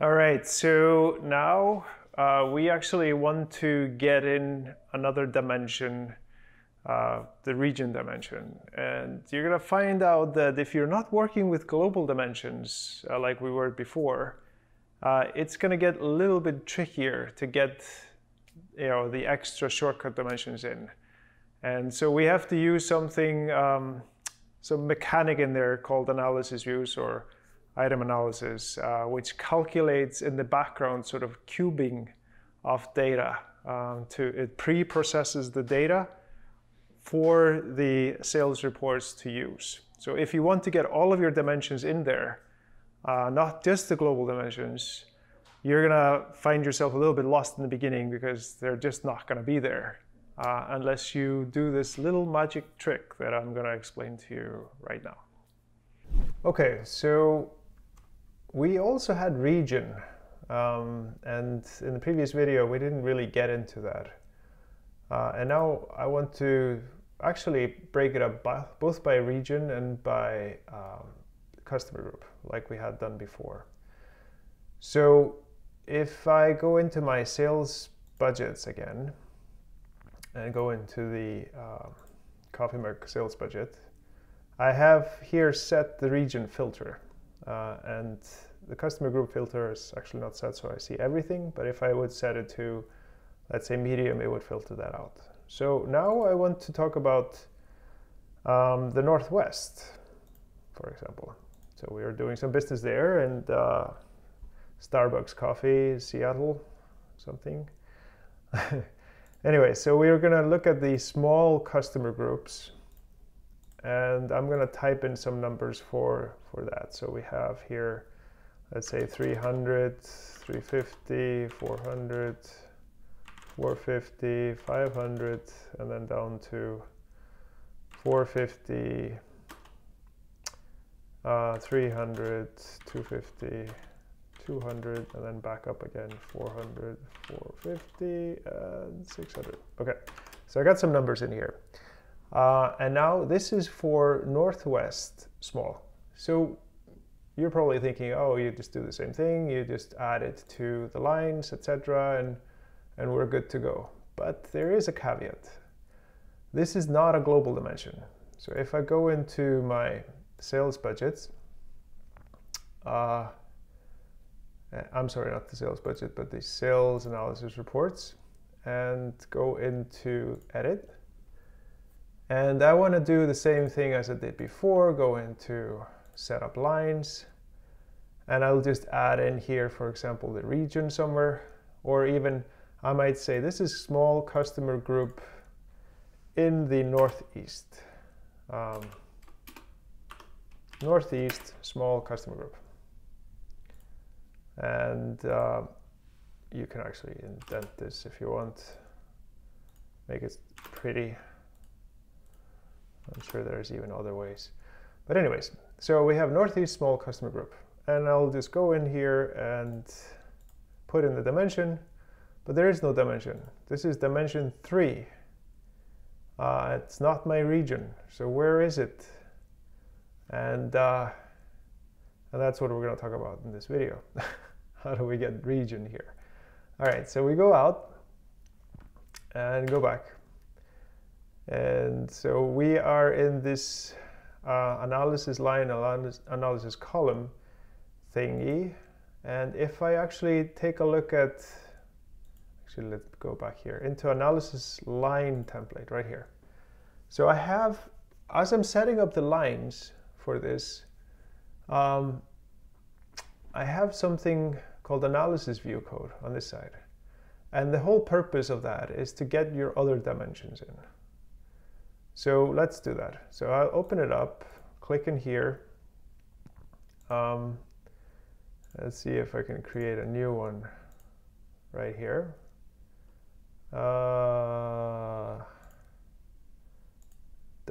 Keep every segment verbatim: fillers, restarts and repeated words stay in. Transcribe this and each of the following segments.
All right, so now uh, we actually want to get in another dimension, uh, the region dimension. And you're gonna find out that if you're not working with global dimensions uh, like we were before, uh, it's gonna get a little bit trickier to get you know, the extra shortcut dimensions in. And so we have to use something, um, some mechanic in there called analysis views or item analysis, uh, which calculates in the background sort of cubing of data. Um, to, it pre-processes the data for the sales reports to use. So if you want to get all of your dimensions in there, uh, not just the global dimensions, you're gonna find yourself a little bit lost in the beginning because they're just not gonna be there. Uh, unless you do this little magic trick that I'm going to explain to you right now. Okay, so we also had region, um, and in the previous video we didn't really get into that. Uh, and now I want to actually break it up by, both by region and by um, customer group, like we had done before. So if I go into my sales budgets again, and go into the uh, coffee mug sales budget, I have here set the region filter, uh, and the customer group filter is actually not set, so I see everything. But if I would set it to, let's say, medium, it would filter that out. So now I want to talk about um, the Northwest, for example. So we are doing some business there, and uh, Starbucks coffee, Seattle, something. Anyway, so we're going to look at the small customer groups, and I'm going to type in some numbers for, for that. So we have here, let's say three hundred, three fifty, four hundred, four fifty, five hundred, and then down to four fifty, uh, three hundred, two fifty. two hundred, and then back up again, four hundred, four fifty, and six hundred. Okay, so I got some numbers in here. Uh, and now this is for Northwest small. So you're probably thinking, oh, you just do the same thing, you just add it to the lines, et cetera, and, and we're good to go. But there is a caveat. This is not a global dimension. So if I go into my sales budgets, uh, I'm sorry, not the sales budget, but the sales analysis reports, and go into edit. And I want to do the same thing as I did before, go into setup lines, and I'll just add in here, for example, the region somewhere, or even I might say this is small customer group in the Northeast. Um, Northeast small customer group. And uh, you can actually indent this if you want, make it pretty. I'm sure there's even other ways. But anyways, so we have Northeast small customer group, and I'll just go in here and put in the dimension, but there is no dimension. This is dimension three. Uh, it's not my region, so where is it? And, uh, and that's what we're gonna talk about in this video. How do we get region here? All right, so we go out and go back. And so we are in this uh, analysis line, analysis column thingy. And if I actually take a look at, actually let's go back here, into analysis line template right here. So I have, as I'm setting up the lines for this, um, I have something called analysis view code on this side. And the whole purpose of that is to get your other dimensions in. So let's do that. So I'll open it up, click in here. Um, let's see if I can create a new one right here. Uh,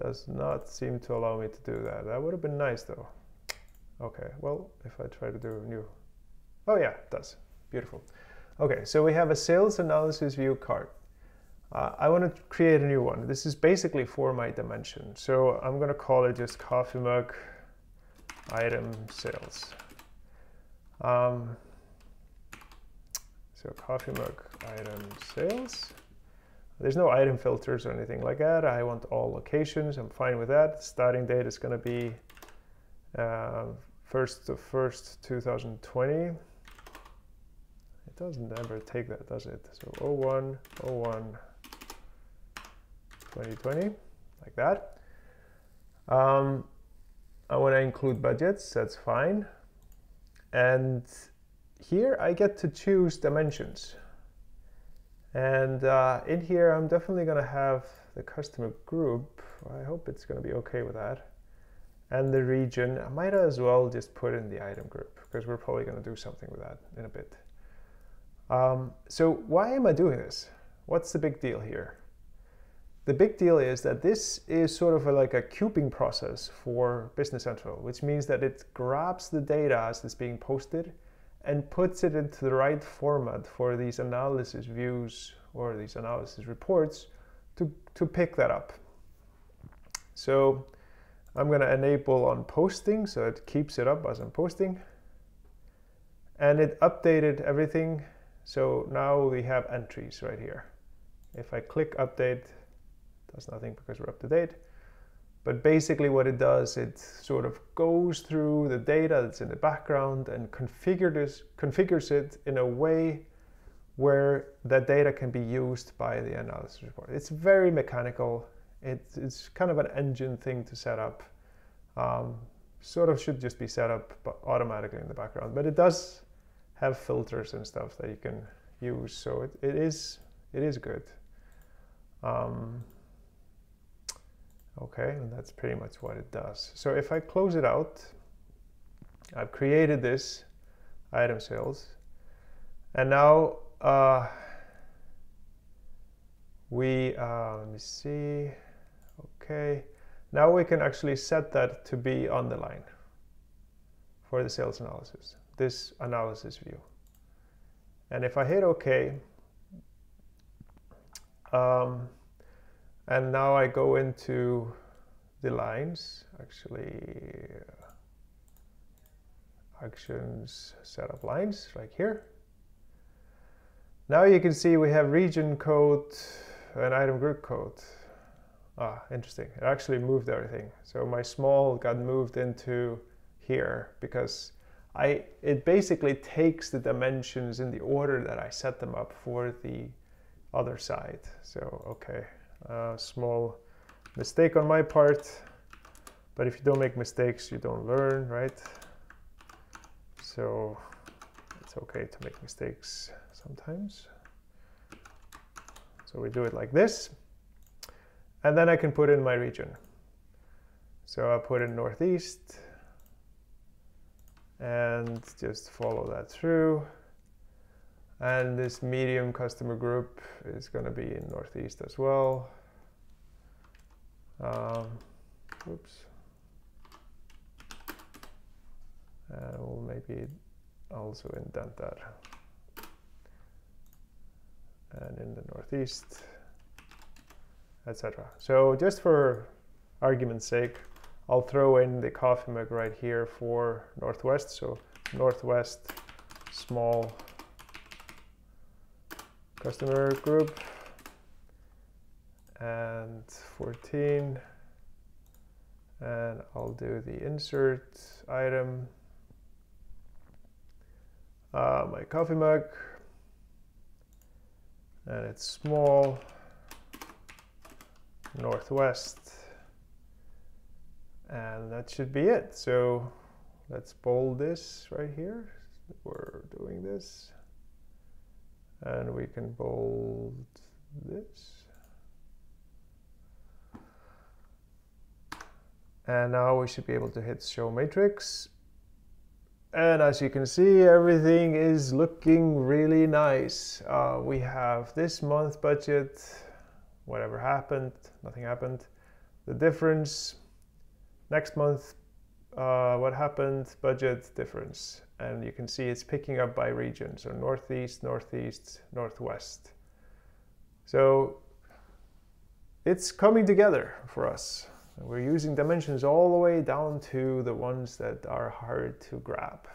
does not seem to allow me to do that. That would have been nice though. Okay, well, if I try to do new, oh yeah, it does, beautiful. Okay, so we have a sales analysis view card. Uh, I want to create a new one. This is basically for my dimension. So I'm gonna call it just coffee mug item sales. Um, So coffee mug item sales. There's no item filters or anything like that. I want all locations. I'm fine with that. Starting date is going to be uh, first of first, two thousand twenty. It doesn't ever take that, does it? So oh one oh one twenty twenty, like that. Um, I want to include budgets. That's fine. And here I get to choose dimensions. And uh, in here, I'm definitely going to have the customer group. I hope it's going to be okay with that. And the region. I might as well just put in the item group, because we're probably going to do something with that in a bit. Um, so why am I doing this? What's the big deal here? The big deal is that this is sort of a, like a cubing process for Business Central, which means that it grabs the data as it's being posted and puts it into the right format for these analysis views or these analysis reports to, to pick that up. So I'm going to enable on posting, so it keeps it up as I'm posting. And it updated everything, so now we have entries right here. If I click update, it does nothing because we're up to date. But basically what it does, it sort of goes through the data that's in the background and configures, configures it in a way where that data can be used by the analysis report. It's very mechanical. It's, it's kind of an engine thing to set up. Um, sort of should just be set up automatically in the background, but it does have filters and stuff that you can use. So it, it, is, it is good. Um, Okay, and that's pretty much what it does. So if I close it out, I've created this item sales, and now uh, we uh, let me see. Okay, now we can actually set that to be on the line for the sales analysis. This analysis view, and if I hit OK. Um, And now I go into the lines, actually, actions, setup lines, right here. Now you can see we have region code and item group code. Ah, interesting. It actually moved everything. So my small got moved into here because I it basically takes the dimensions in the order that I set them up for the other side. So, okay. Uh, small mistake on my part, but if you don't make mistakes, you don't learn, right? So it's okay to make mistakes sometimes. So we do it like this, and then I can put in my region. So I put in Northeast and just follow that through. And this medium customer group is going to be in Northeast as well. Um, oops. And we'll maybe also indent that. And in the Northeast, et cetera. So just for argument's sake, I'll throw in the coffee mug right here for Northwest. So Northwest small customer group, and fourteen, and I'll do the insert item, uh, my coffee mug, and it's small, Northwest, and that should be it. So let's bold this right here. We're doing this. And we can bold this. And now we should be able to hit show matrix. And as you can see, everything is looking really nice. Uh, we have this month's budget, whatever happened, nothing happened. The difference, next month, uh, what happened, budget difference. And you can see it's picking up by region. So Northeast, Northeast, Northwest. So it's coming together for us. We're using dimensions all the way down to the ones that are hard to grab.